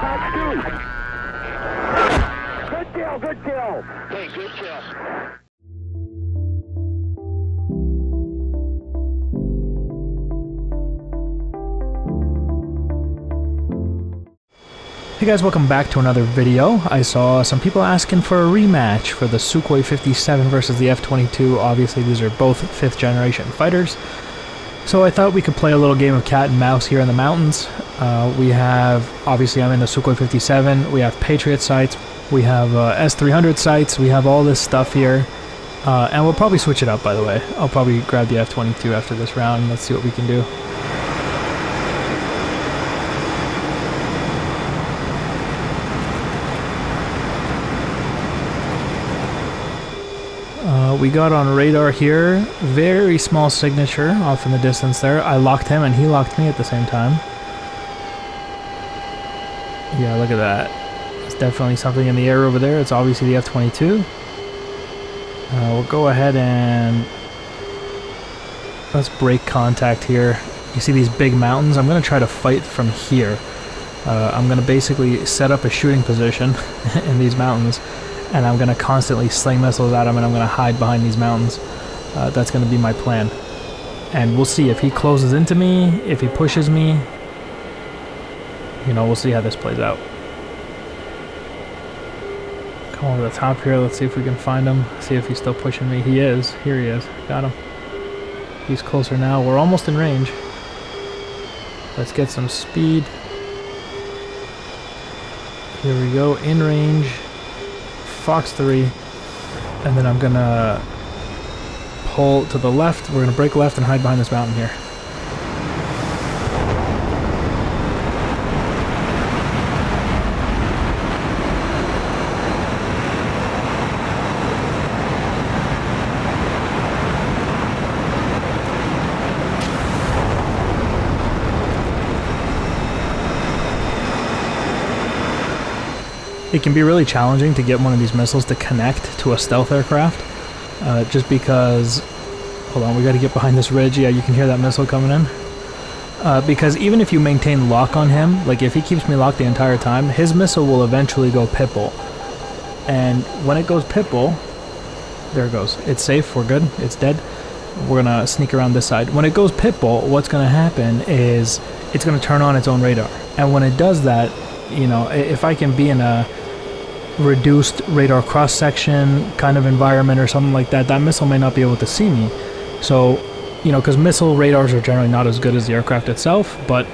That's two. Good kill, good kill. Hey, good kill. Hey guys, welcome back to another video. I saw some people asking for a rematch for the Sukhoi 57 versus the F-22. Obviously these are both 5th generation fighters. So I thought we could play a little game of cat and mouse here in the mountains. We have, obviously I'm in the Sukhoi 57, we have Patriot sights, we have S300 sights, we have all this stuff here. And we'll probably switch it up, by the way. I'll probably grab the F-22 after this round and let's see what we can do. We got on radar here, very small signature off in the distance there. I locked him and he locked me at the same time. Yeah, look at that. There's definitely something in the air over there. It's obviously the F-22. We'll go ahead and let's break contact here. You see these big mountains? I'm going to try to fight from here. I'm going to basically set up a shooting position in these mountains. And I'm going to constantly sling missiles at him and I'm going to hide behind these mountains. That's going to be my plan. And we'll see if he closes into me, if he pushes me. You know, we'll see how this plays out. Come over the top here, let's see if we can find him. See if he's still pushing me. He is. Here he is. Got him. He's closer now. We're almost in range. Let's get some speed. Here we go. In range. Fox 3, and then I'm gonna pull to the left. We're gonna break left and hide behind this mountain here. It can be really challenging to get one of these missiles to connect to a stealth aircraft, just because, hold on, we got to get behind this ridge. Yeah, you can hear that missile coming in. Because even if you maintain lock on him, like if he keeps me locked the entire time, his missile will eventually go pitbull. And when it goes pitbull, there it goes. It's safe, we're good, it's dead. We're going to sneak around this side. When it goes pitbull, what's going to happen is it's going to turn on its own radar. And when it does that, you know, if I can be in a reduced radar cross-section kind of environment or something like that, that missile may not be able to see me. So, you know, because missile radars are generally not as good as the aircraft itself, but,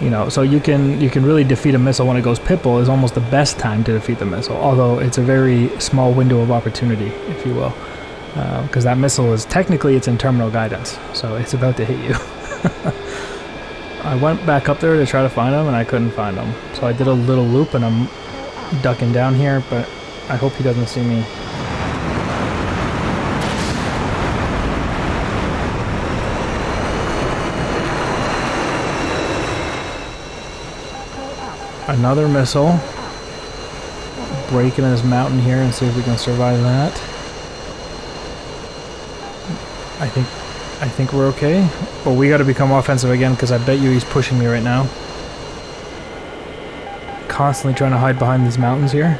you know, so you can really defeat a missile when it goes pitbull is almost the best time to defeat the missile, although it's a very small window of opportunity, if you will, because that missile is technically, it's in terminal guidance, so it's about to hit you. I went back up there to try to find him and I couldn't find him, so I did a little loop and I'm ducking down here, but I hope he doesn't see me. Another missile. Breaking this mountain here and see if we can survive that. I think we're okay, but we got to become offensive again because I bet you he's pushing me right now. Constantly trying to hide behind these mountains here.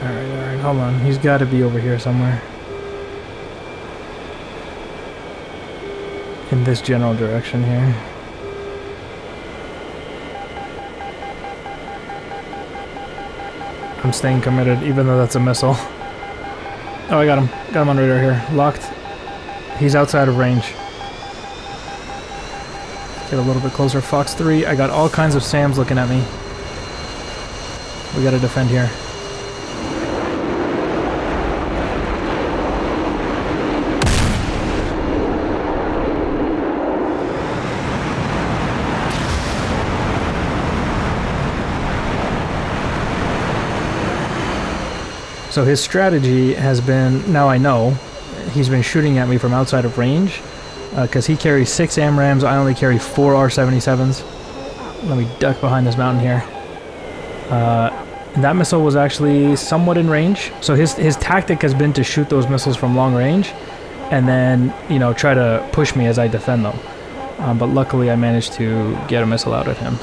Alright, hold on. He's got to be over here somewhere. In this general direction here. I'm staying committed, even though that's a missile. Oh, I got him. Got him on radar here. Locked. He's outside of range. Get a little bit closer. Fox 3. I got all kinds of SAMs looking at me. We gotta defend here. So his strategy has been, now I know, he's been shooting at me from outside of range. Because he carries 6 AMRAAMs, I only carry 4 R-77s. Let me duck behind this mountain here. And that missile was actually somewhat in range. So his tactic has been to shoot those missiles from long range and then, you know, try to push me as I defend them. but luckily I managed to get a missile out at him.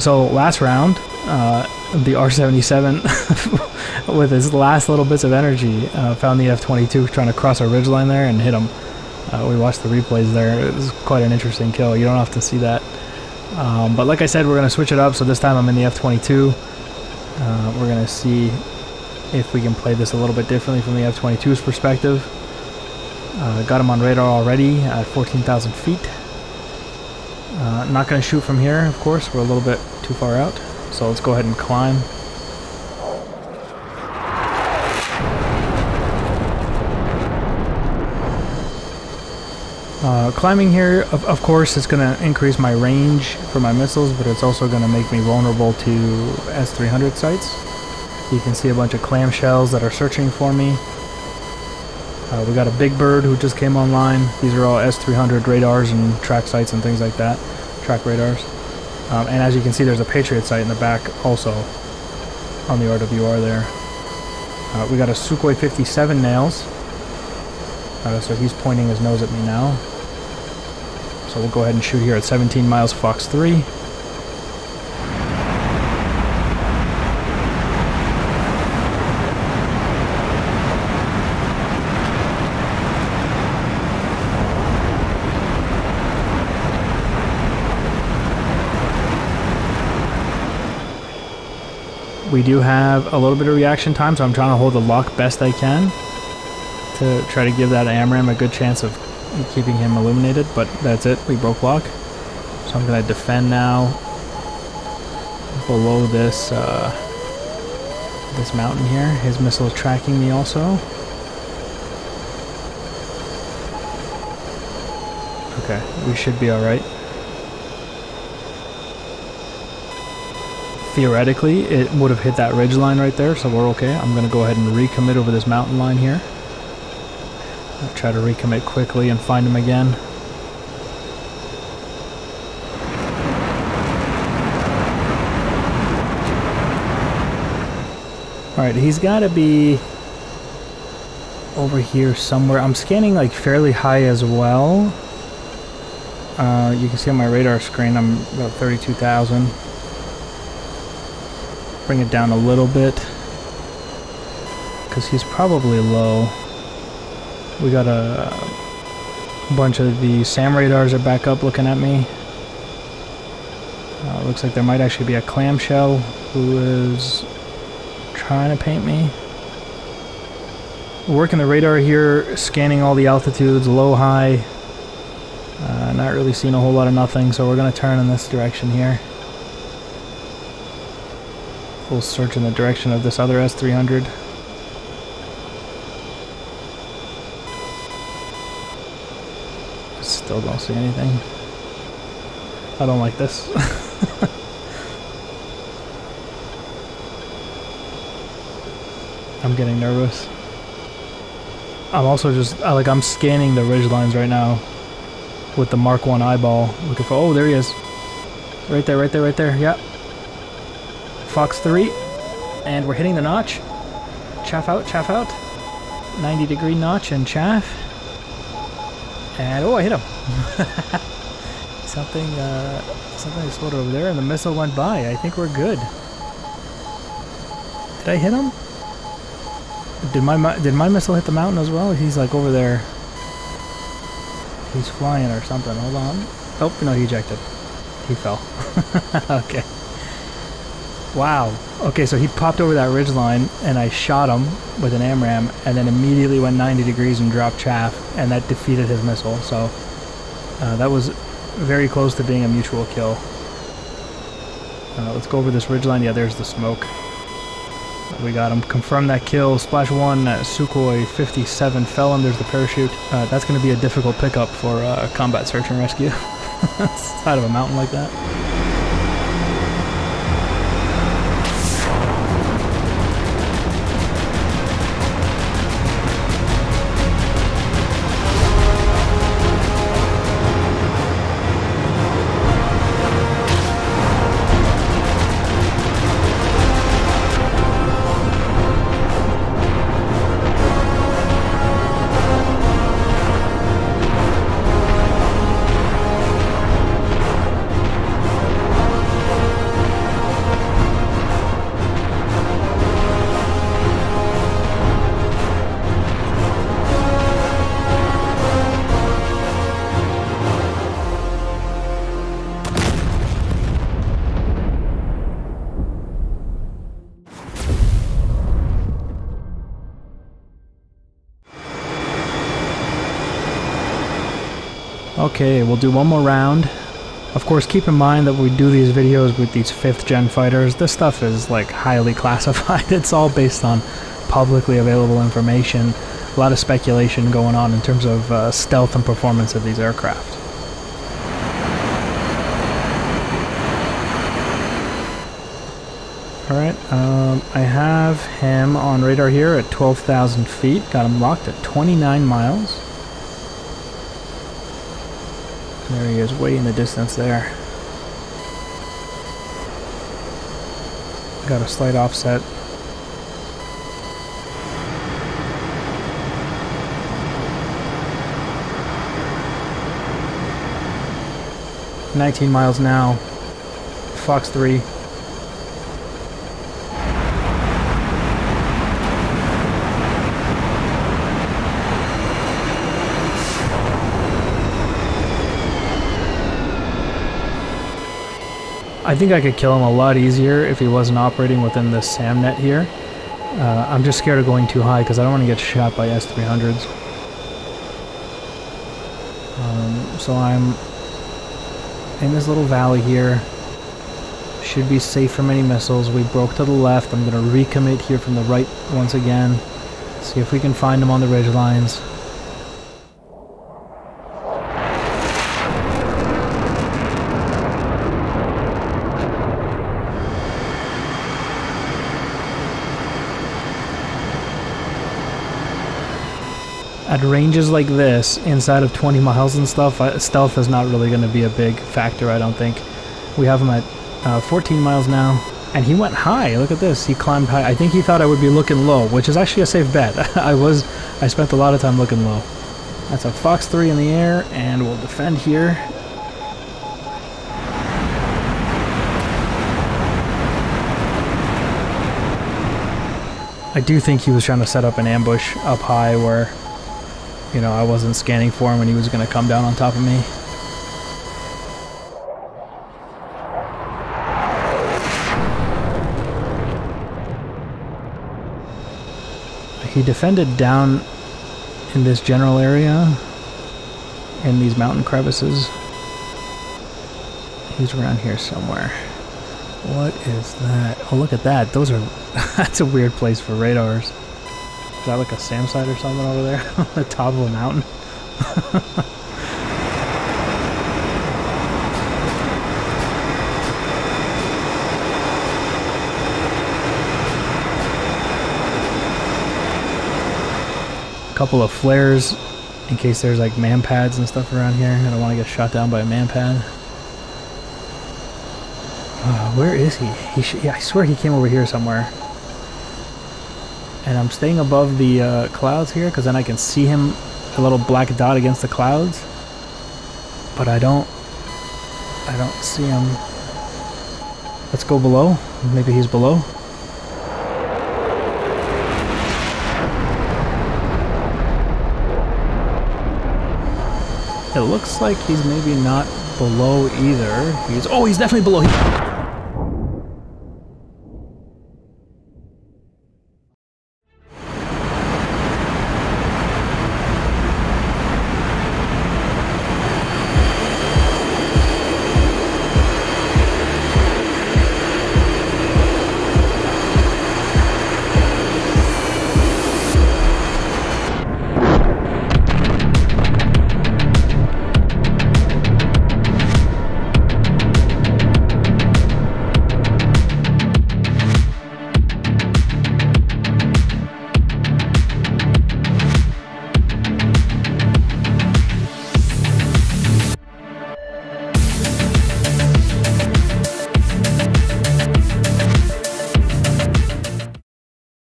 So last round, the R-77 with his last little bits of energy found the F-22 trying to cross our ridgeline there and hit him. We watched the replays there. It was quite an interesting kill. You don't often see that. But like I said, we're going to switch it up. So this time I'm in the F-22. We're going to see if we can play this a little bit differently from the F-22's perspective. Got him on radar already at 14,000 feet. Not going to shoot from here, of course. We're a little bit too far out. So let's go ahead and climb. Climbing here, of course, it's going to increase my range for my missiles, but it's also going to make me vulnerable to S300 sights. You can see a bunch of clamshells that are searching for me. We got a Big Bird who just came online. These are all S300 radars and track sites and things like that. Track radars. And as you can see, there's a Patriot site in the back also on the RWR there. We got a Sukhoi 57 nails. So he's pointing his nose at me now. So we'll go ahead and shoot here at 17 miles Fox 3. We do have a little bit of reaction time, so I'm trying to hold the lock best I can to try to give that AMRAAM a good chance of keeping him illuminated, but that's it. We broke lock. So I'm going to defend now below this this mountain here. His missile is tracking me also. Okay, we should be alright. Theoretically, it would have hit that ridge line right there, so we're okay. I'm going to go ahead and recommit over this mountain line here. I'll try to recommit quickly and find him again. Alright, he's got to be over here somewhere. I'm scanning like fairly high as well. You can see on my radar screen I'm about 32,000. Bring it down a little bit because he's probably low. We got a bunch of the SAM radars are back up looking at me. Looks like there might actually be a clamshell who is trying to paint me. Working the radar here, scanning all the altitudes, low, high. Not really seeing a whole lot of nothing, so we're going to turn in this direction here. We'll search in the direction of this other S-300. Still don't see anything. I don't like this. I'm getting nervous. I'm also just, I'm scanning the ridge lines right now with the Mark One eyeball. Looking for, oh, there he is. Right there, right there, right there, yeah. Fox 3, and we're hitting the notch. Chaff out, chaff out. 90-degree notch and chaff. And oh, I hit him. something exploded over there, and the missile went by. I think we're good. Did I hit him? Did my missile hit the mountain as well? He's like over there. He's flying or something. Hold on. Oh no, he ejected. He fell. Okay. Wow. Okay, so he popped over that ridgeline, and I shot him with an AMRAAM, and then immediately went 90 degrees and dropped chaff, and that defeated his missile. So that was very close to being a mutual kill. Let's go over this ridgeline. Yeah, there's the smoke. We got him. Confirm that kill. Splash 1, Sukhoi 57 Felon. There's the parachute. That's going to be a difficult pickup for combat search and rescue. Side of a mountain like that. Okay, we'll do one more round. Of course, keep in mind that we do these videos with these 5th-gen fighters. This stuff is, like, highly classified. It's all based on publicly available information. A lot of speculation going on in terms of stealth and performance of these aircraft. Alright, I have him on radar here at 12,000 feet. Got him locked at 29 miles. There he is, way in the distance there. Got a slight offset. $19 miles now. Fox 3. I think I could kill him a lot easier if he wasn't operating within the SAM net here. I'm just scared of going too high because I don't want to get shot by S300s. So I'm in this little valley here. Should be safe from any missiles. We broke to the left. I'm going to recommit here from the right once again. See if we can find him on the ridge lines. At ranges like this, inside of 20 miles and stuff, stealth is not really going to be a big factor, I don't think. We have him at 14 miles now, and he went high. Look at this. He climbed high. I think he thought I would be looking low, which is actually a safe bet. I spent a lot of time looking low. That's a Fox 3 in the air, and we'll defend here. I do think he was trying to set up an ambush up high where, you know, I wasn't scanning for him and he was going to come down on top of me. He defended down in this general area, in these mountain crevices. He's around here somewhere. What is that? Oh, look at that. Those are... that's a weird place for radars. Is that like a SAM site or something over there on the top of a mountain? A couple of flares in case there's like man pads and stuff around here. I don't want to get shot down by a man pad. Where is he? Yeah, I swear he came over here somewhere. And I'm staying above the clouds here because then I can see him, a little black dot against the clouds. But I don't see him. Let's go below. Maybe he's below. It looks like he's maybe not below either. He's definitely below.